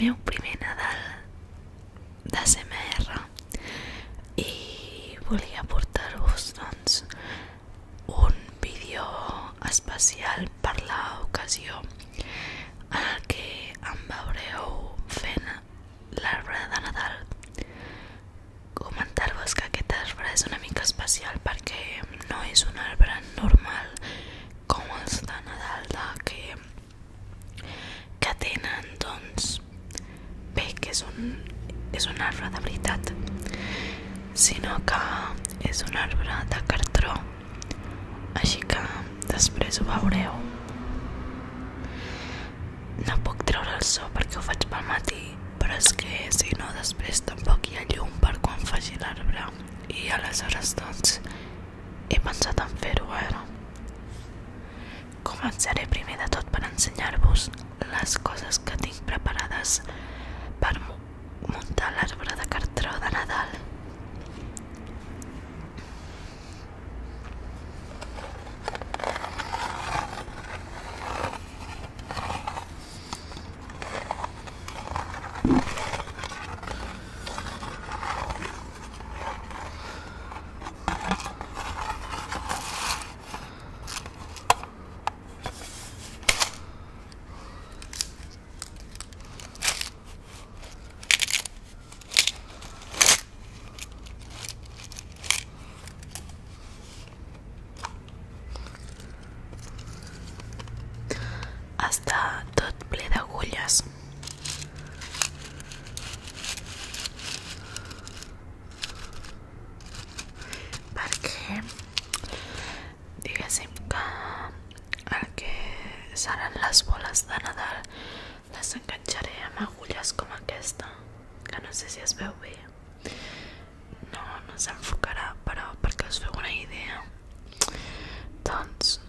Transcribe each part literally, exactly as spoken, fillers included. meu primer Nadal d'A S M R i volia portar-vos doncs un vídeo especial per l'ocasió en el que em veureu fent l'arbre de Nadal. Comentar-vos que aquest arbre és una mica especial perquè no és un arbre normal com els de Nadal de que que tenen, doncs, bé, que és un, és un arbre de veritat, sinó que és un arbre de cartró, així que després ho veureu. No puc treure el so perquè ho faig pel matí, però és que si no després tampoc hi ha llum per quan faci l'arbre, i aleshores doncs he pensat en fer-ho ara. Començaré primer de tot per ensenyar-vos les coses que tinc preparades per muntar l'arbre de cartró de Nadal. Està tot ple d'agulles. Perquè, diguéssim que el que seran les boles de Nadal les enganxaré amb agulles com aquesta, que no sé si es veu bé. No, no s'enfocarà, però perquè us feu una idea. Doncs,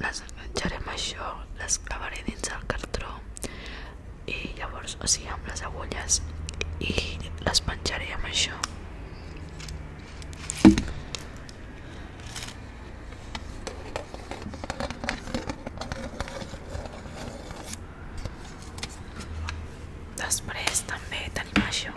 les enganxarem això, les clavaré dins el cartró i llavors, o sigui, amb les agulles, i les penjaré amb això. Després també tenim això.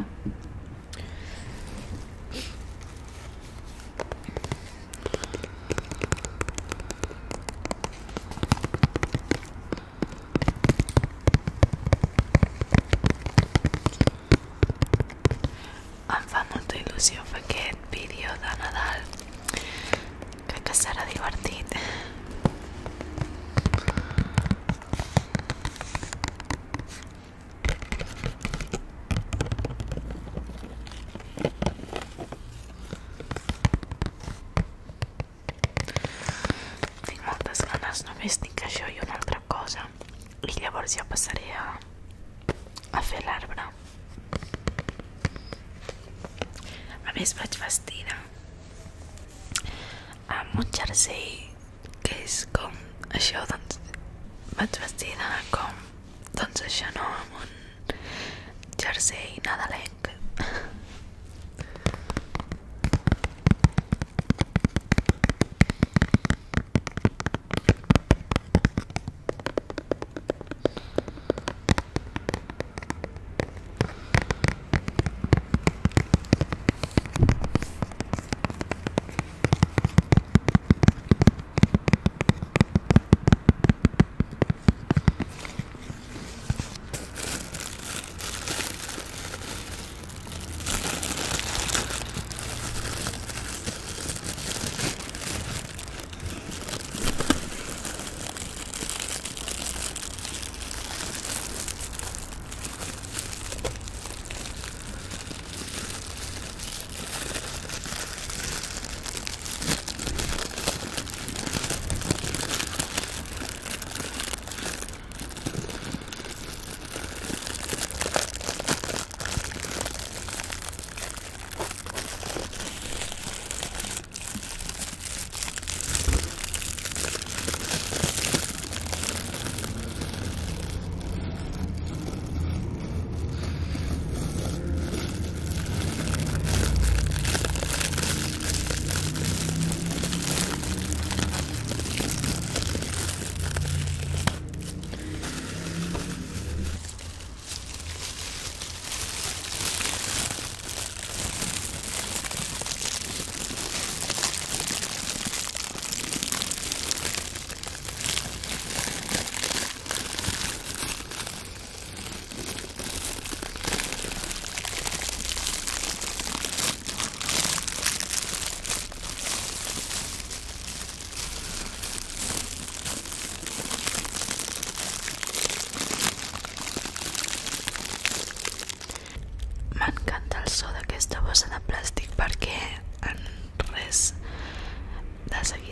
Aquest vídeo de Nadal crec que serà divertit. Tinc moltes ganes, només tinc això i una altra cosa, i llavors ja passaré a, a fer l'arbre. A més, vaig vestida amb un jersei que és com això, doncs vaig vestida com, doncs això no, amb un jersei nadalenc.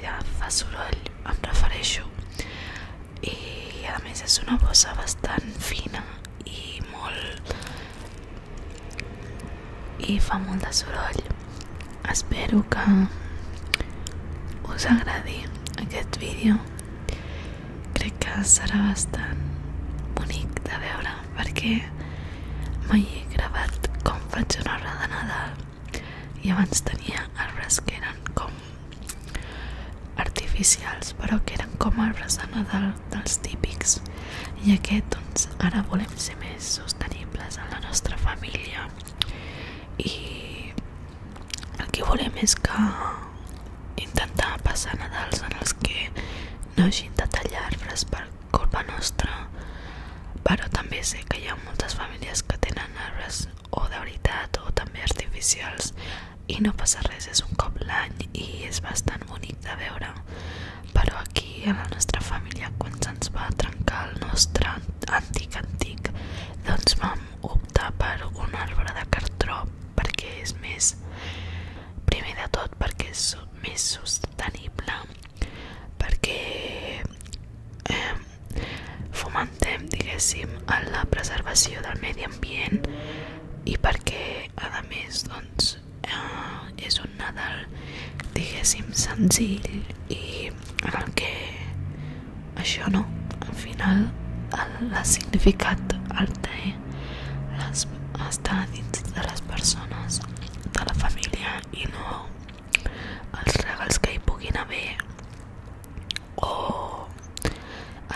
personalità fa solo ell, em refereixo, i a més és una bossa bastant fina i molt... i fa molt de soroll. Espero que us agradi aquest vídeo. Crec que serà bastant bonic de veure perquè mai he gravat com faig una hora de Nadal i abans tenia arbres que eren com artificials però que eren com arbres de Nadal dels típics i aquest doncs ara volem ser més sostenibles en la nostra família i el que volem és que intentar passar Nadals en els que no hagin de tallar arbres per culpa nostra, però també sé que hi ha moltes famílies que tenen arbres o de veritat o també artificials i no passa res, és un cop l'any i és bastant bonic de veure, però aquí a la nostra família quan se'ns va trencar el nostre antic antic doncs vam optar per un arbre de cartró perquè és més, primer de tot perquè és més sostenible, perquè eh, fomentem, diguéssim, en la preservació del medi ambient i perquè, a més, doncs, eh, és un Nadal, diguéssim, senzill i en el que això no, al final, el significat el té, les, està dins de les persones, de la família i no els regals que hi puguin haver o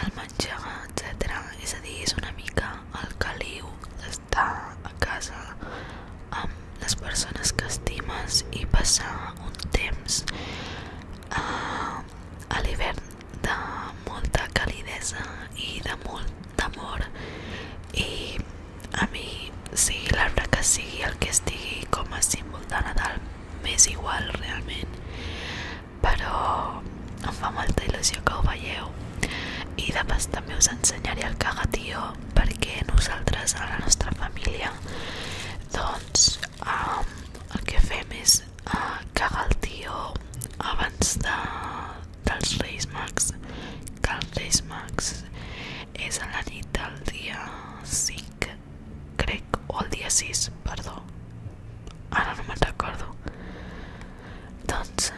el menjar, etcètera. És a dir, és una mica el caliu d'estar a casa amb les persones que estimes i passar un temps uh, a l'hivern de molta calidesa i de molt amor i a mi, sigui l'arbre que sigui, el que estigui com a símbol de Nadal, m'és igual realment, però em fa molta il·lusió que ho veieu i de pas també us ensenyaré el cagatió perquè nosaltres a la nostra família doncs um, el que fem és uh, cagar el tió abans de, dels Reis Mags, que els Reis Mags és a la nit del dia cinc crec, o el dia sis, perdó, ara no me'n recordo, doncs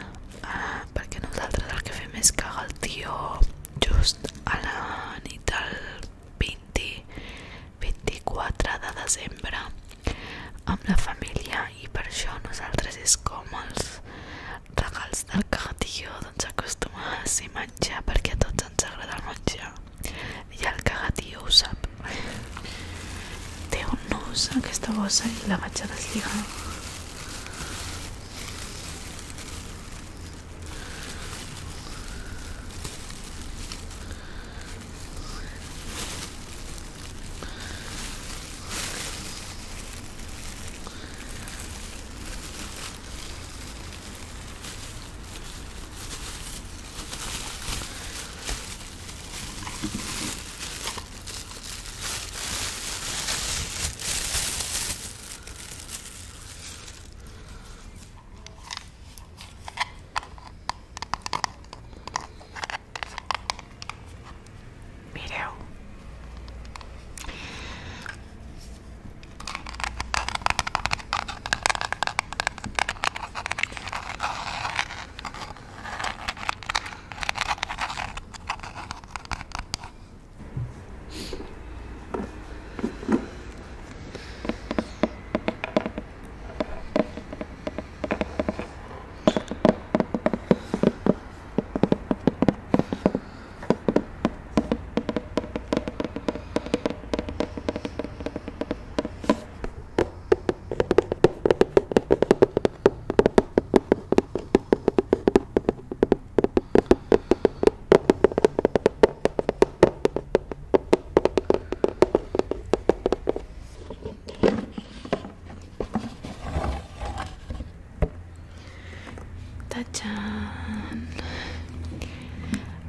Uh, perquè nosaltres el que fem és cagar el tió just a la nit del vint, vint-i-quatre de desembre amb la família i per això nosaltres és com els regals del cagatió, doncs acostumar a ser menjar perquè a tots ens agrada el menjar i el cagatió ho sap. Té un nus aquesta bossa i la vaig a deslligar.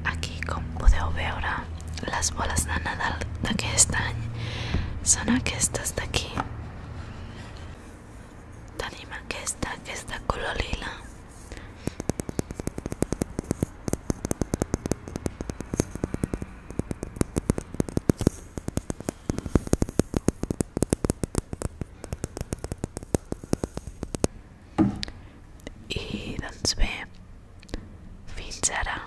Aquí, com podeu veure, les boles de Nadal d'aquest any són aquestes d'aquí. Tenim aquesta, que és de color lila. pensará.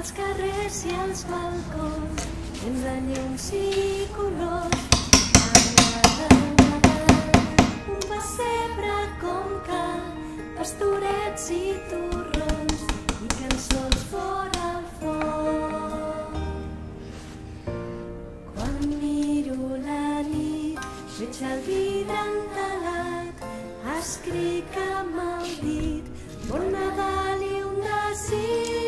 Els carrers i els balcons tens de llums i colors. M'agrada Nadal, un pessebre com cal, pastorets i torrons i cançons fora al foc. Quan miro la nit veig el vidre entelat, escric amb el dit bon Nadal i un desig.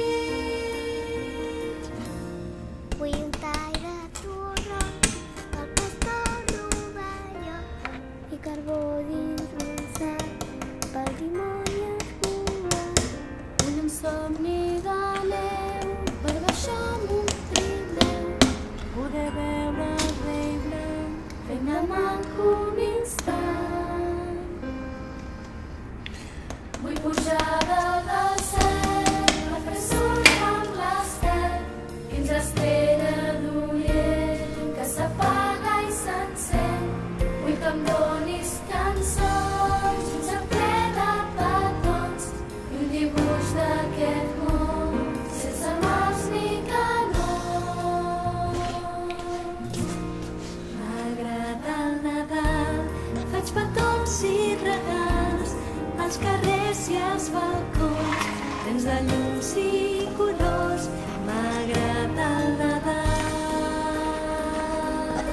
plens de llums i colors, m'agrada el Nadal.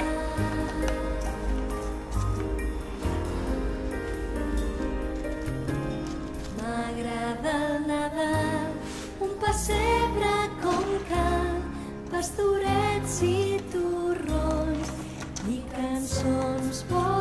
M'agrada el Nadal, un pessebre com cal, pastorets i torrons i cançons bones.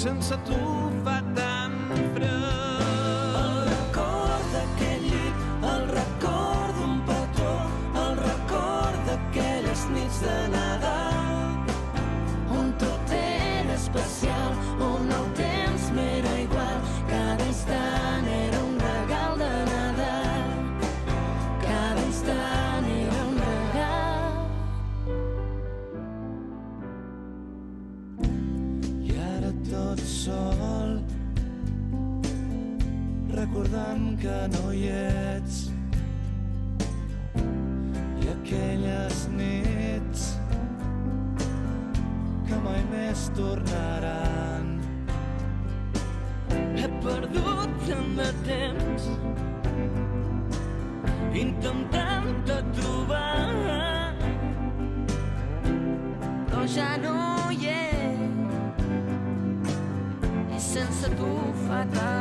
Sense tu fa tan fred. El record d'aquell llit, el record d'un petó, el record d'aquelles nits de Nadal, on tot era especial, on el temps m'era igual, cada instant era un regal de Nadal, cada instant era un regal. I ara tot sol, recordant que no hi ets, i aquelles nits que mai més tornaran. He perdut tant de temps intentant-te trobar, però ja no hi ets. Sense tu fa tant.